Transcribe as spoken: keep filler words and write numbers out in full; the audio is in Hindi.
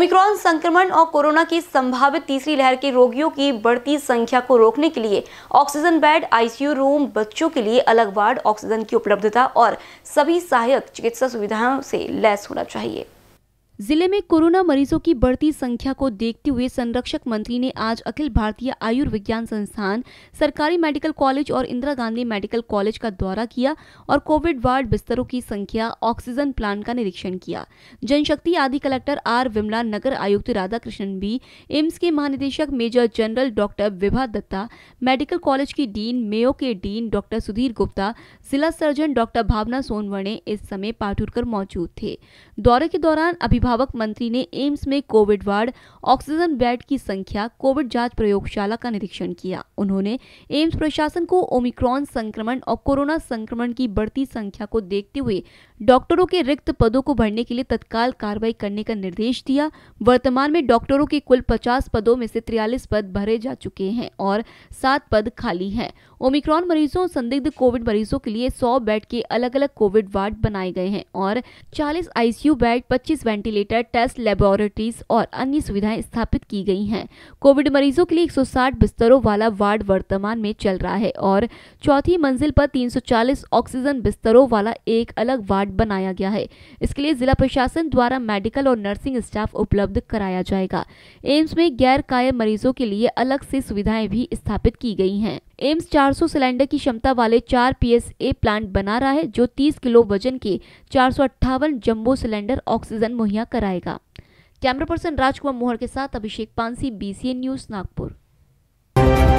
ओमिक्रॉन संक्रमण और कोरोना की संभावित तीसरी लहर के रोगियों की बढ़ती संख्या को रोकने के लिए ऑक्सीजन बेड, आईसीयू रूम, बच्चों के लिए अलग वार्ड, ऑक्सीजन की उपलब्धता और सभी सहायक चिकित्सा सुविधाओं से लैस होना चाहिए। जिले में कोरोना मरीजों की बढ़ती संख्या को देखते हुए संरक्षक मंत्री ने आज अखिल भारतीय आयुर्विज्ञान संस्थान, सरकारी मेडिकल कॉलेज और इंदिरा गांधी मेडिकल कॉलेज का दौरा किया और कोविड वार्ड बिस्तरों की संख्या, ऑक्सीजन प्लांट का निरीक्षण किया। जनशक्ति आदि कलेक्टर आर विमला, नगर आयुक्त राधा कृष्णन बी, एम्स के महानिदेशक major general doctor Vibha Datta, medical college की डीन, मेयो के डीन डॉक्टर सुधीर गुप्ता, जिला सर्जन डॉक्टर भावना सोनवर्णे इस समय पाटुरकर मौजूद थे। दौरे के दौरान अभिभावक भावक मंत्री ने एम्स में कोविड वार्ड, ऑक्सीजन बेड की संख्या, कोविड जांच प्रयोगशाला का निरीक्षण किया। उन्होंने एम्स प्रशासन को ओमिक्रॉन संक्रमण और कोरोना संक्रमण की बढ़ती संख्या को देखते हुए डॉक्टरों के रिक्त पदों को भरने के लिए तत्काल कार्रवाई करने का निर्देश दिया। वर्तमान में डॉक्टरों के कुल पचास पदों में से तिरालीस पद भरे जा चुके हैं और सात पद खाली हैं। ओमिक्रॉन मरीजों और संदिग्ध कोविड मरीजों के लिए सौ बेड के अलग अलग कोविड वार्ड बनाए गए हैं और चालीस आईसीयू बेड, पच्चीस वेंटिलेटर, टेस्ट लैबोरेटरीज और अन्य सुविधाएं स्थापित की गई हैं। कोविड मरीजों के लिए एक सौ साठ बिस्तरों वाला वार्ड वर्तमान में चल रहा है और चौथी मंजिल पर तीन सौ चालीस ऑक्सीजन बिस्तरों वाला एक अलग वार्ड बनाया गया है। इसके लिए जिला प्रशासन द्वारा मेडिकल और नर्सिंग स्टाफ उपलब्ध कराया जाएगा। एम्स में गैर कायम मरीजों के लिए अलग से सुविधाएं भी स्थापित की गई हैं। एम्स चार सौ सिलेंडर की क्षमता वाले चार पीएसए प्लांट बना रहा है जो तीस किलो वजन के चार सौ अट्ठावन जम्बो सिलेंडर ऑक्सीजन मुहैया कराएगा। कैमरा पर्सन राजकुमार मोहर के साथ अभिषेक पानसी, बीसीएन न्यूज, नागपुर।